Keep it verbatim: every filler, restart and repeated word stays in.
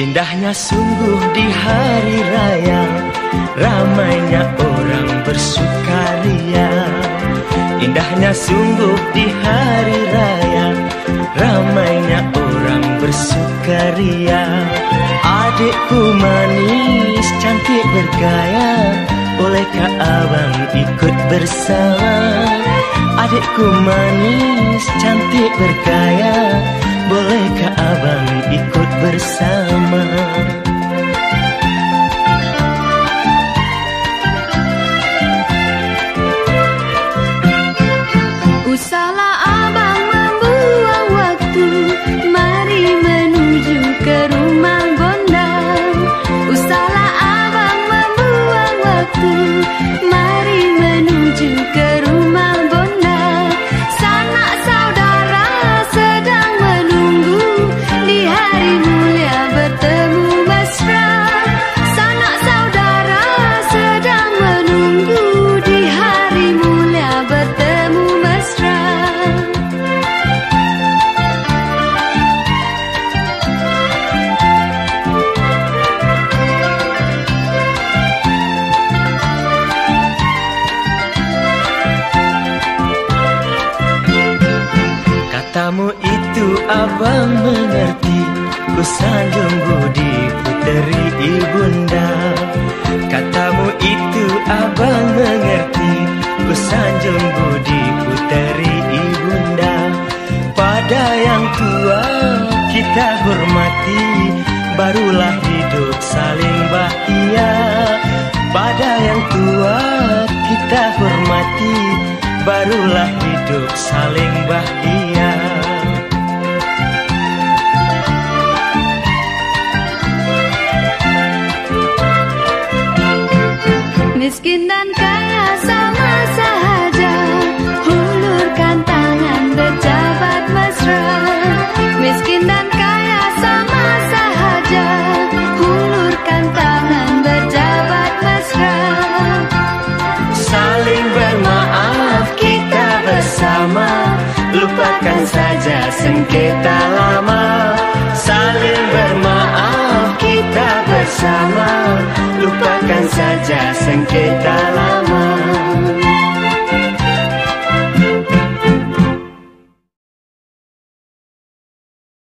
Indahnya sungguh di hari raya, ramainya orang bersukaria. Indahnya sungguh di hari raya, ramainya orang bersukaria. Adikku manis, cantik bergaya, bolehkah abang ikut bersama? Adikku manis, cantik bergaya, bolehkah abang ikut bersama? Usahlah abang membuang waktu, mari menuju ke rumah gondang. Usahlah abang membuang waktu, mari menuju ke rumah gondang. Sanak saudara sedang menunggu, di hari mulia bertemu mesra. Sanak saudara sedang menunggu, di hari mulia bertemu mesra. Katamu itu abang mengerti, ku sanjung budi puteri ibunda. Katamu itu abang mengerti, ku sanjung budi puteri ibunda. Pada yang tua kita hormati, barulah hidup saling bahagia. Pada yang tua kita hormati, barulah hidup saling bahagia. Miskin dan kaya sama saja, hulurkan tangan berjabat mesra. Miskin dan kaya sama saja, hulurkan tangan berjabat mesra. Saling bermaaf kita bersama, lupakan saja sengketa lama. Saling bermaaf kita bersama, lupakan saja sengketa lama.